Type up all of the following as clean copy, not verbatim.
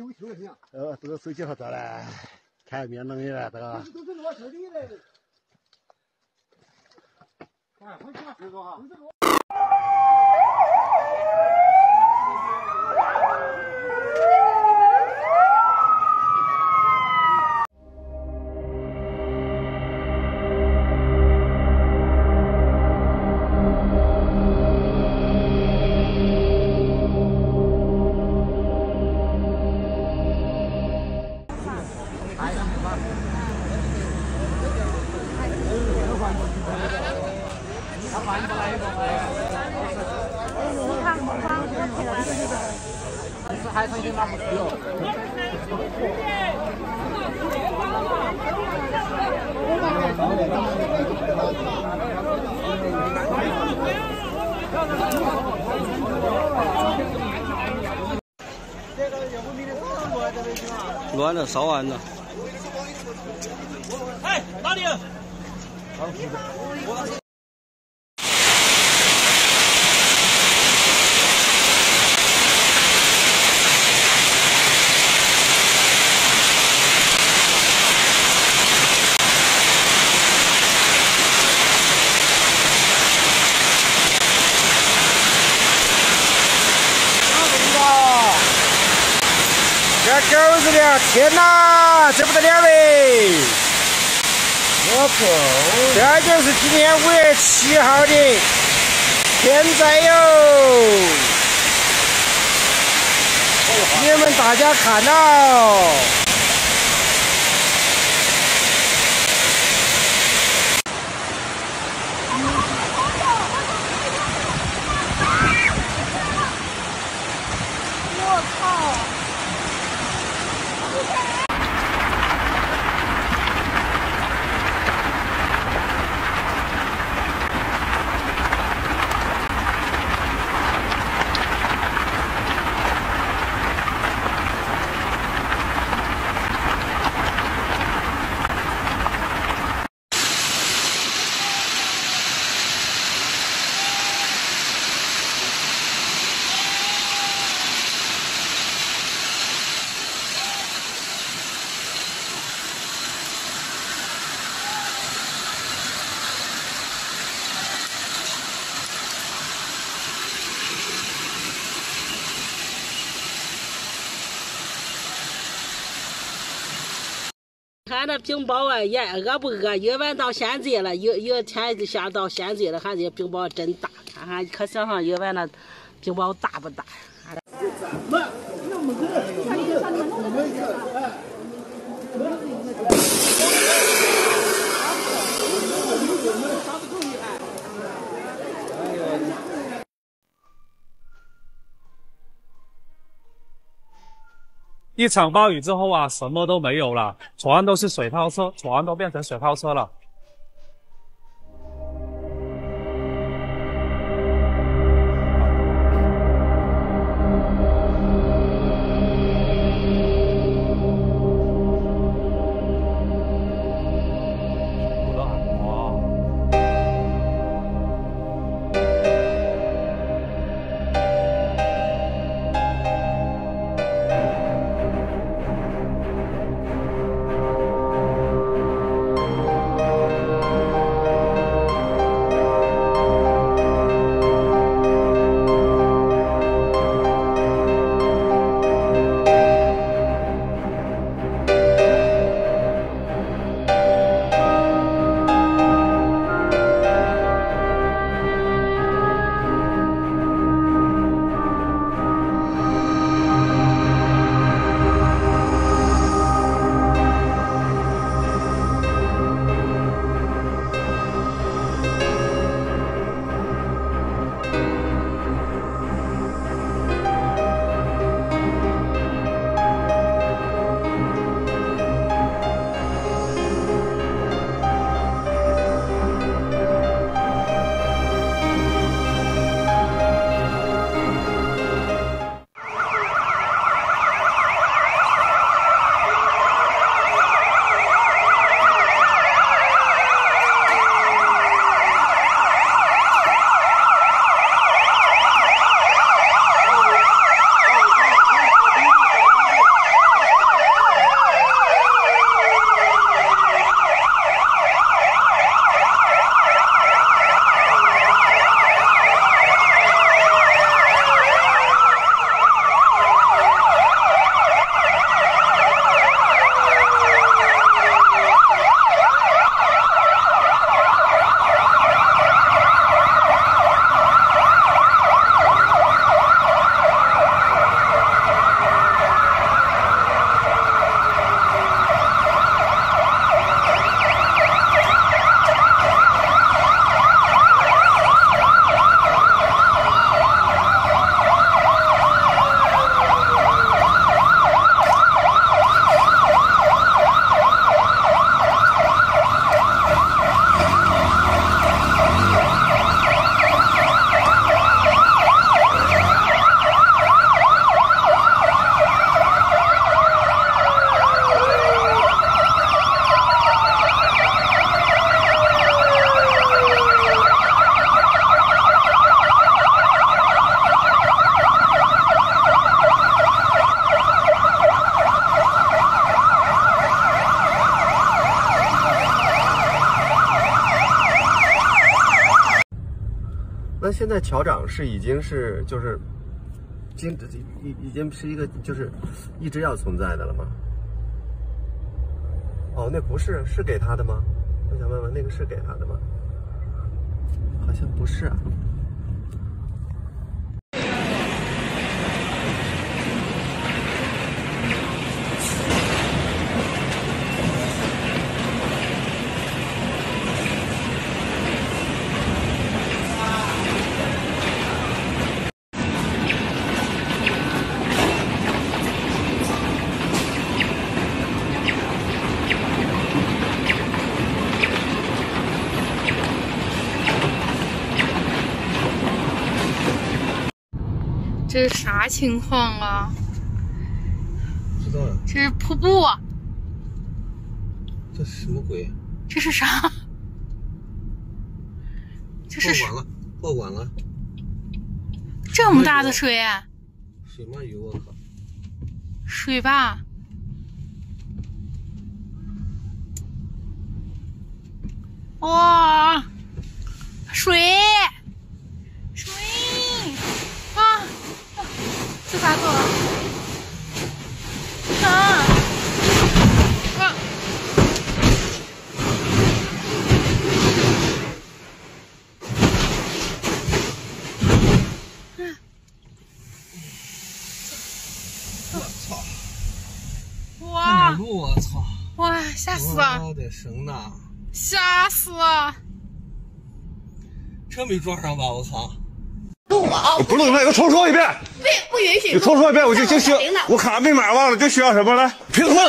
修修行。这个手机好多了，看别弄了，这个。都是老手里的。哎，回家走走哈。栾了，烧完了。哎，哪里？天哪，这不得了嘞！我靠，这就是今年5月7号的天灾哟！你们大家看到，我靠！ 看这冰雹啊，也饿不饿？一晚到现在了，一天就下到现在了，看这冰雹真大，看看可想想一晚那冰雹大不大？一场暴雨之后啊，什么都没有了，船都是水泡车，船都变成水泡车了。现在调涨是已经是就是，已经是一个就是一直要存在的了吗？哦，那不是，是给他的吗？我想问问，那个是给他的吗？好像不是啊。 这是啥情况啊？不知道呀。这是瀑布。这是什么鬼？这是啥？这是。爆管了！爆管了！这么大的水！水鳗鱼，我靠！水吧。哇！水！水！ 这咋做啊？啊！我操！哇！我操！哇！吓死了！我的神呐！吓死了！车没撞上吧？我操！ 录我啊！不录你们，给我重说一遍。不允许。你重说一遍，我就需要。我卡密码忘了，就需要什么来？凭什么？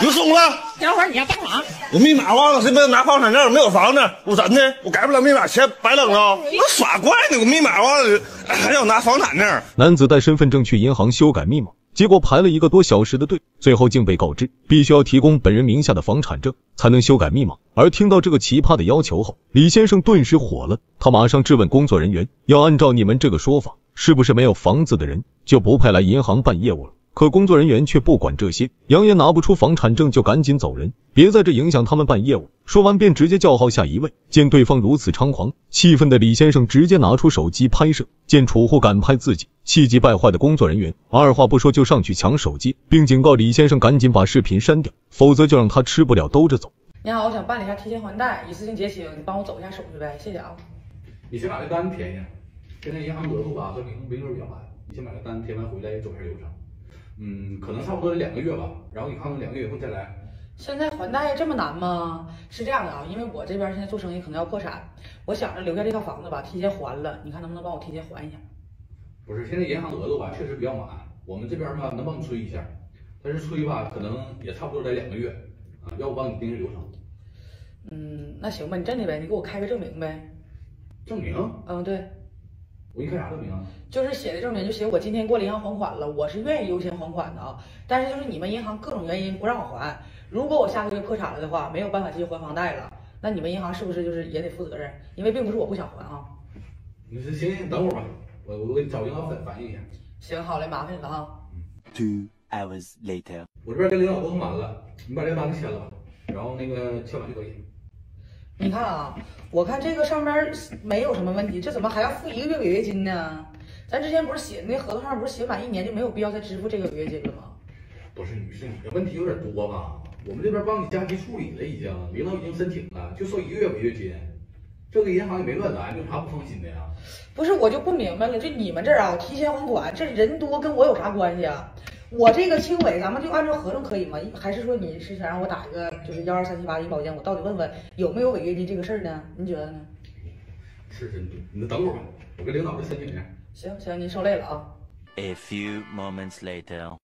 你松了？等会儿你要干啥？我密码忘了，谁没拿房产证？没有房子，我怎的？我改不了密码，钱白扔了。我耍怪呢，我密码忘了，还要拿房产证。男子带身份证去银行修改密码，结果排了一个多小时的队，最后竟被告知必须要提供本人名下的房产证才能修改密码。 而听到这个奇葩的要求后，李先生顿时火了。他马上质问工作人员：“要按照你们这个说法，是不是没有房子的人就不配来银行办业务了？”可工作人员却不管这些，扬言拿不出房产证就赶紧走人，别在这影响他们办业务。说完便直接叫号下一位。见对方如此猖狂，气愤的李先生直接拿出手机拍摄。见储户敢拍自己，气急败坏的工作人员二话不说就上去抢手机，并警告李先生赶紧把视频删掉，否则就让他吃不了兜着走。 你好，我想办理一下提前还贷，一次性结清，你帮我走一下手续呗，谢谢啊。你先把这单填一下，现在银行额度吧，这名额比较满，你先把这单填完回来走一下流程。可能差不多得2个月吧，然后你看看2个月以后再来。现在还贷这么难吗？是这样的啊，因为我这边现在做生意可能要破产，我想着留下这套房子吧，提前还了，你看能不能帮我提前还一下？不是，现在银行额度吧确实比较满，我们这边吧能帮你催一下，但是催吧可能也差不多得2个月。 啊，要我帮你盯着流程。那行吧，你真的呗，你给我开个证明呗。证明？对。我给你开啥证明啊？就是写的证明，就写我今天过来银行还款了，我是愿意优先还款的啊。但是就是你们银行各种原因不让我还，如果我下个月破产了的话，没有办法继续还房贷了，那你们银行是不是就是也得负责任？因为并不是我不想还啊。你说行，等会儿吧，我给你找银行反映一下。行，好嘞，麻烦你了啊。2 hours later， 我这边跟领导沟通完了，你把这个单子签了吧，然后那个签完就可以。你看啊，我看这个上边没有什么问题，这怎么还要付1个月违约金呢？咱之前不是写那合同上不是写满1年就没有必要再支付这个违约金了吗？不是女士，你的问题有点多吧？我们这边帮你加急处理了，已经领导已经申请了，就收1个月违约金。 这个银行也没乱来，有啥不放心的呀？不是，我就不明白了，就你们这儿啊，提前还款，这人多跟我有啥关系啊？我这个轻轨，咱们就按照合同可以吗？还是说你是想让我打一个就是12378医保件，我到底问问有没有违约金这个事儿呢？您觉得呢？是真多，你等会儿吧，我跟领导去申请去。行行，您受累了啊。A few moments later，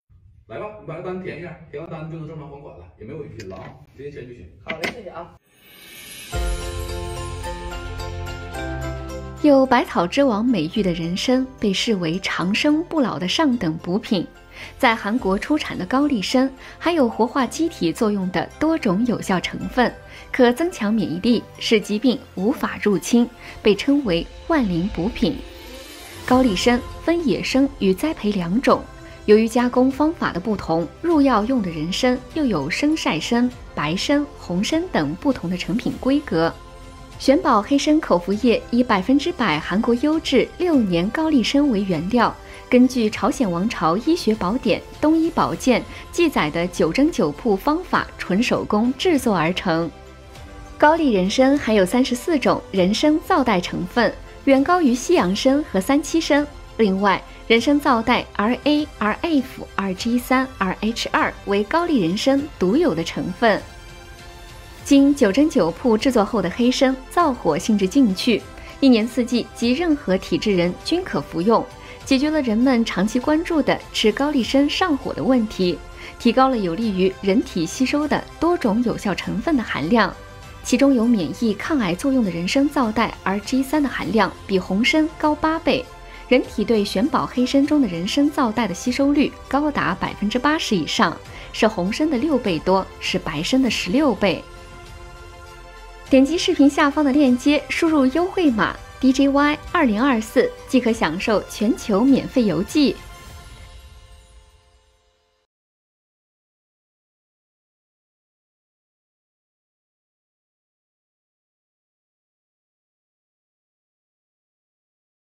来吧，你把这单填一下，填完单就能正常还款了，也没有违约金了啊，直接签就行。好嘞，谢谢啊。 有百草之王美誉的人参被视为长生不老的上等补品，在韩国出产的高丽参含有活化机体作用的多种有效成分，可增强免疫力，使疾病无法入侵，被称为万灵补品。高丽参分野生与栽培2种，由于加工方法的不同，入药用的人参又有生晒参、白参、红参等不同的成品规格。玄宝黑参口服液以100%韩国优质6年高丽参为原料，根据朝鲜王朝医学宝典《东医宝鉴》记载的9蒸9曝方法纯手工制作而成。高丽人参含有34种人参皂苷成分，远高于西洋参和3七参。另外，人参皂苷 RA、RF、RG3、RH2 为高丽人参独有的成分。 经9蒸9曝制作后的黑参，燥火性质进去，1年4季及任何体质人均可服用，解决了人们长期关注的吃高丽参上火的问题，提高了有利于人体吸收的多种有效成分的含量。其中有免疫抗癌作用的人参皂苷 Rg3 的含量比红参高8倍，人体对玄宝黑参中的人参皂苷的吸收率高达80%以上，是红参的6倍多，是白参的16倍。 点击视频下方的链接，输入优惠码 DJY2024，即可享受全球免费邮寄。